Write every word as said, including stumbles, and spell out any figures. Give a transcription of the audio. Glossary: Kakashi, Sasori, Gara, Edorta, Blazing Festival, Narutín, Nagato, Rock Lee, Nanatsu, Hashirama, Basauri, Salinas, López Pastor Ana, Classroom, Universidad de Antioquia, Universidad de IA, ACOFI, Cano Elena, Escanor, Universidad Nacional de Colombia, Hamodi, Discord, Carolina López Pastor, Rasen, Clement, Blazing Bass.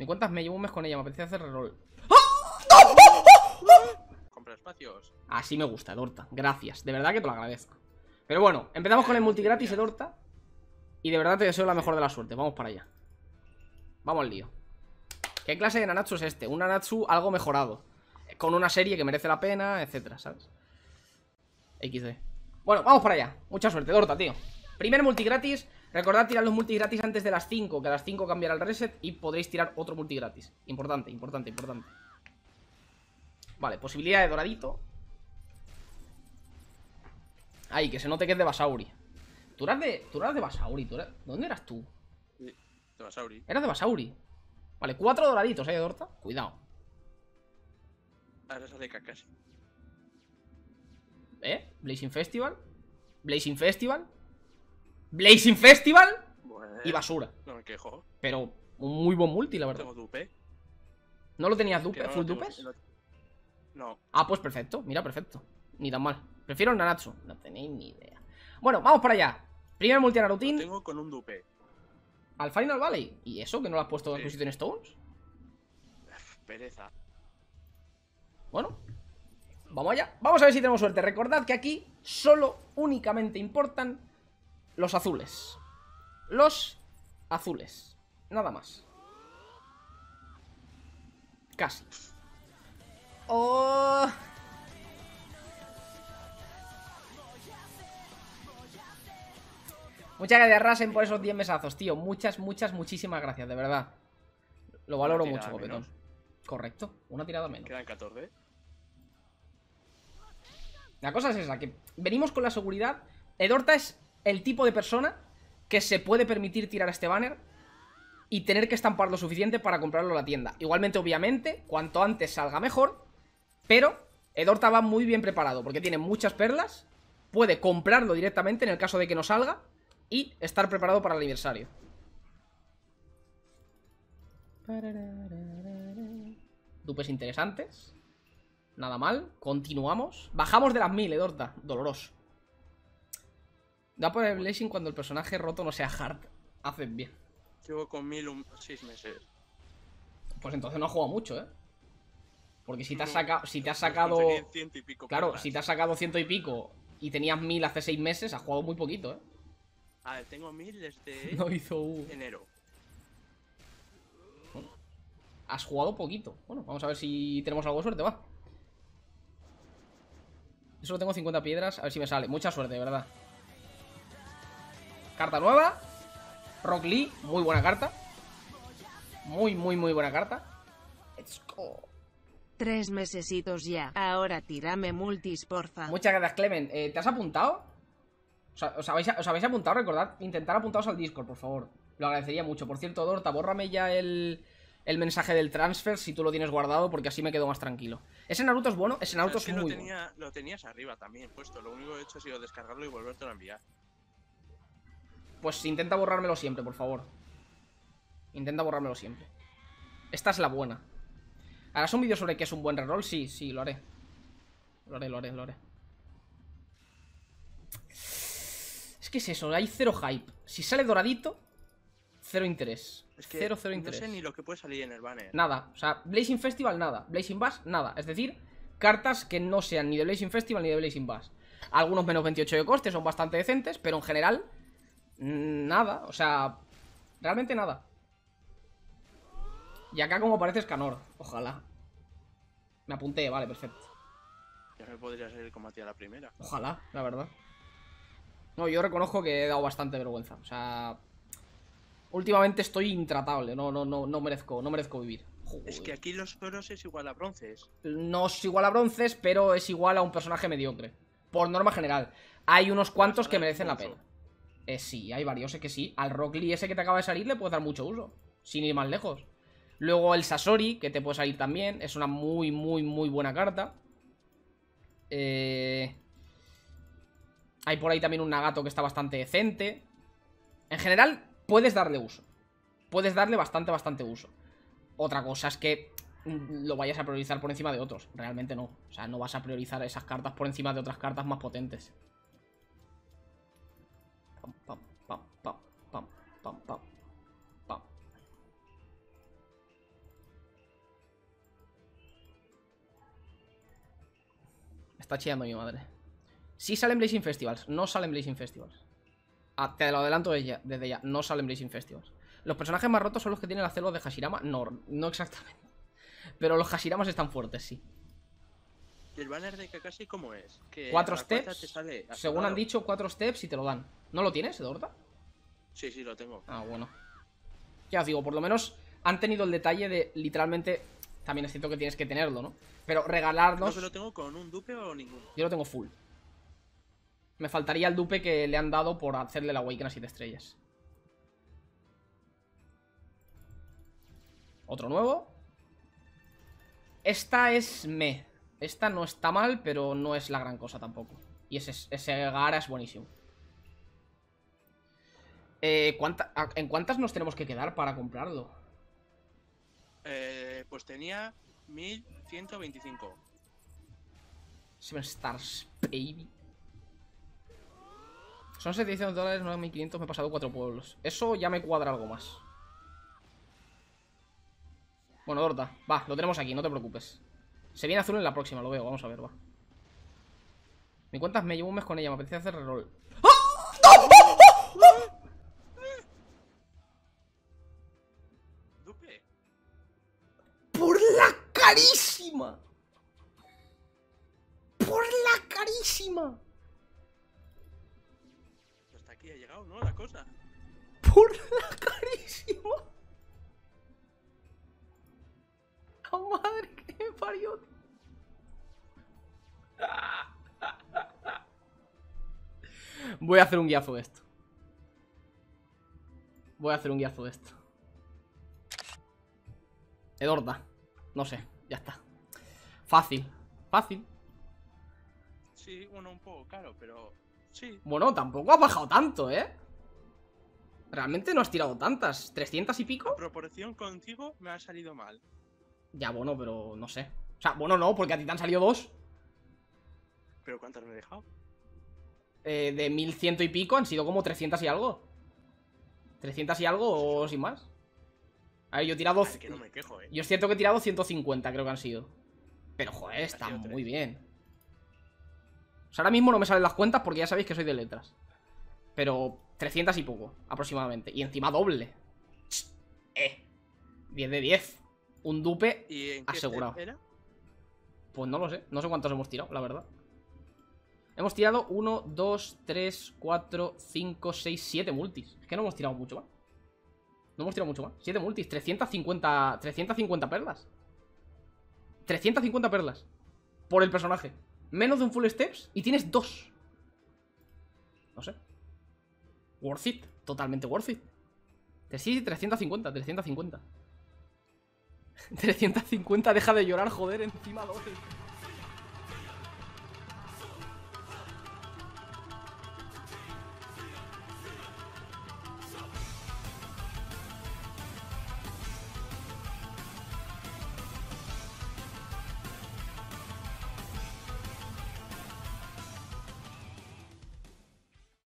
¿Me cuentas? Me llevo un mes con ella, me apetece hacer reroll. Compra espacios. Así me gusta, Edorta. Gracias, de verdad que te lo agradezco. Pero bueno, empezamos con el multigratis, Edorta. Y de verdad te deseo la mejor de la suerte. Vamos para allá. Vamos al lío. ¿Qué clase de Nanatsu es este? Un Nanatsu algo mejorado, con una serie que merece la pena, etcétera, ¿sabes? equis de. Bueno, vamos para allá. Mucha suerte, Edorta, tío. Primer multigratis. Recordad tirar los multigratis antes de las cinco, que a las cinco cambiará el reset y podréis tirar otro multigratis. Importante, importante, importante. Vale, posibilidad de doradito. Ay, que se note que es de Basauri. Tú eras de, tú eras de Basauri, tú eras... ¿Dónde eras tú? De Basauri. Eras de Basauri. Vale, cuatro doraditos, ¿eh, Edorta? Cuidado. Ahora es de Kakashi. ¿Eh? Blazing Festival. Blazing Festival. Blazing Festival. Bueno, y basura. No me quejo. Pero un muy buen multi, la verdad. No tengo dupe. ¿No lo tenías dupe? No, ¿full no dupes? Tengo... No. Ah, pues perfecto. Mira, perfecto. Ni tan mal. Prefiero el Nanatsu. No tenéis ni idea. Bueno, vamos para allá. Primer multi a Narutín. Lo tengo con un dupe. Al Final Valley. ¿Y eso? ¿Que no lo has puesto sí. en tu sitio en Stones? Pereza. Bueno. Vamos allá. Vamos a ver si tenemos suerte. Recordad que aquí solo, únicamente importan los azules. Los azules. Nada más. Casi. Oh. Muchas gracias, Rasen, por esos diez mesazos, tío. Muchas, muchas, muchísimas gracias, de verdad. Lo valoro mucho, copetón. Correcto, una tirada menos. Quedan catorce. La cosa es esa, que venimos con la seguridad. Edorta es el tipo de persona que se puede permitir tirar este banner y tener que estampar lo suficiente para comprarlo en la tienda. Igualmente, obviamente, cuanto antes salga mejor, pero Edorta va muy bien preparado porque tiene muchas perlas, puede comprarlo directamente en el caso de que no salga y estar preparado para el aniversario. Dupes interesantes. Nada mal, continuamos. Bajamos de las mil, Edorta, doloroso. Da por el Blazing cuando el personaje roto no sea hard. Hacen bien. Llevo con mil un... seis meses. Pues entonces no ha jugado mucho, ¿eh? Porque si te has, saca... si te has sacado... Ciento y pico. Claro, si te has sacado ciento y pico y tenías mil hace seis meses, has jugado muy poquito, ¿eh? A ver, tengo mil desde... No hizo U. Enero. Bueno, has jugado poquito. Bueno, vamos a ver si tenemos algo de suerte, va. Yo solo tengo cincuenta piedras, a ver si me sale. Mucha suerte, de verdad. Carta nueva, Rock Lee, muy buena carta. Muy, muy, muy buena carta. Let's go. Tres mesesitos ya. Ahora tírame multis, porfa. Muchas gracias, Clement. Eh, ¿Te has apuntado? O sea, os, habéis, os habéis apuntado, recordad, intentar apuntaros al Discord, por favor. Lo agradecería mucho. Por cierto, Edorta, bórrame ya el, el mensaje del transfer si tú lo tienes guardado, porque así me quedo más tranquilo. Ese Naruto es bueno, ese Naruto es, que es muy lo tenía, bueno. Lo tenías arriba también puesto. Lo único que he hecho ha sido descargarlo y volvértelo a enviar. Pues intenta borrármelo siempre, por favor. Intenta borrármelo siempre. Esta es la buena. ¿Harás un vídeo sobre qué es un buen reroll? Sí, sí, lo haré. Lo haré, lo haré, lo haré. Es que es eso, hay cero hype. Si sale doradito, cero interés. Es que cero, cero interés. No sé ni lo que puede salir en el banner. Nada, o sea, Blazing Festival, nada. Blazing Bass, nada. Es decir, cartas que no sean ni de Blazing Festival ni de Blazing Bass. Algunos menos veintiocho de coste, son bastante decentes, pero en general... nada, o sea, realmente nada. Y acá como parece Escanor, ojalá. Me apunté, vale, perfecto. Ya me podría ser el combate a la primera. Ojalá, la verdad. No, yo reconozco que he dado bastante vergüenza. O sea, últimamente estoy intratable, no, no, no, no merezco, no merezco vivir. Joder. Es que aquí los oros es igual a bronces. No es igual a bronces, pero es igual a un personaje mediocre. Por norma general. Hay unos cuantos que merecen la pena. Eh, sí, hay varios, es que sí. Al Rock Lee ese que te acaba de salir le puedes dar mucho uso, sin ir más lejos. Luego el Sasori, que te puede salir también. Es una muy, muy, muy buena carta. eh... Hay por ahí también un Nagato que está bastante decente. En general, puedes darle uso. Puedes darle bastante, bastante uso. Otra cosa es que lo vayas a priorizar por encima de otros. Realmente no, o sea, no vas a priorizar esas cartas por encima de otras cartas más potentes. Pam, pam, pam, pam, pam, pam, pam. está chillando mi madre. Sí salen Blazing Festivals, no salen Blazing Festivals. Ah, te lo adelanto desde ya, desde ya, no salen Blazing Festivals. Los personajes más rotos son los que tienen las células de Hashirama. No, no exactamente. Pero los Hashiramas están fuertes, sí. ¿El banner de Kakashi cómo es? Que cuatro steps, te sale según han dicho, cuatro steps y te lo dan. ¿No lo tienes, Edorta? Sí, sí, lo tengo. Ah, bueno. Ya os digo, por lo menos han tenido el detalle de literalmente... También es cierto que tienes que tenerlo, ¿no? Pero regalarnos... ¿No lo tengo con un dupe o ninguno? Yo lo tengo full. Me faltaría el dupe que le han dado por hacerle la Awaken a siete estrellas. Otro nuevo. Esta es me. Esta no está mal, pero no es la gran cosa tampoco. Y ese, ese Gara es buenísimo. Eh, ¿cuánta, a, ¿En cuántas nos tenemos que quedar para comprarlo? Eh, pues tenía mil ciento veinticinco. Seven Stars, baby. Son setecientos dólares, nueve mil quinientos, me he pasado cuatro pueblos. Eso ya me cuadra algo más. Bueno, Edorta, va, lo tenemos aquí, no te preocupes. Se viene azul en la próxima, lo veo, vamos a ver, va. Mi cuenta me llevo un mes con ella, me apetece hacer reroll. ¡Ah! ¡No! ¡Oh! ¡Oh! ¡Oh! ¡Dupe! ¡Por la carísima! ¡Por la carísima! Hasta aquí ha llegado, ¿no? La cosa. ¡Por la carísima! ¡Oh, madre que me parió! Voy a hacer un guiazo de esto. Voy a hacer un guiazo de esto. Edorta. No sé, ya está. Fácil. Fácil. Sí, bueno, un poco caro, pero... Sí. Bueno, tampoco ha bajado tanto, ¿eh? Realmente no has tirado tantas. ¿trescientas y pico? La proporción contigo me ha salido mal. Ya, bueno, pero no sé. O sea, bueno, no, porque a ti te han salido dos. ¿Pero cuántas me he dejado? Eh, de mil ciento y pico han sido como trescientas y algo. trescientas y algo o sin más. A ver, yo he tirado... Ay, que no me quejo, eh. Yo es cierto que he tirado ciento cincuenta, creo que han sido. Pero, joder, está muy bien. O sea, ahora mismo no me salen las cuentas porque ya sabéis que soy de letras. Pero trescientas y poco, aproximadamente. Y encima doble. Eh. diez de diez. Un dupe ¿Y en qué asegurado. Era? Pues no lo sé. No sé cuántos hemos tirado, la verdad. Hemos tirado uno, dos, tres, cuatro, cinco, seis, siete multis. Es que no hemos tirado mucho más. No hemos tirado mucho más. siete multis, trescientas cincuenta perlas. trescientas cincuenta perlas. Por el personaje. Menos de un full steps y tienes dos. No sé. Worth it. Totalmente worth it. Sí, trescientas cincuenta, trescientas cincuenta. trescientas cincuenta, deja de llorar, joder, encima doble.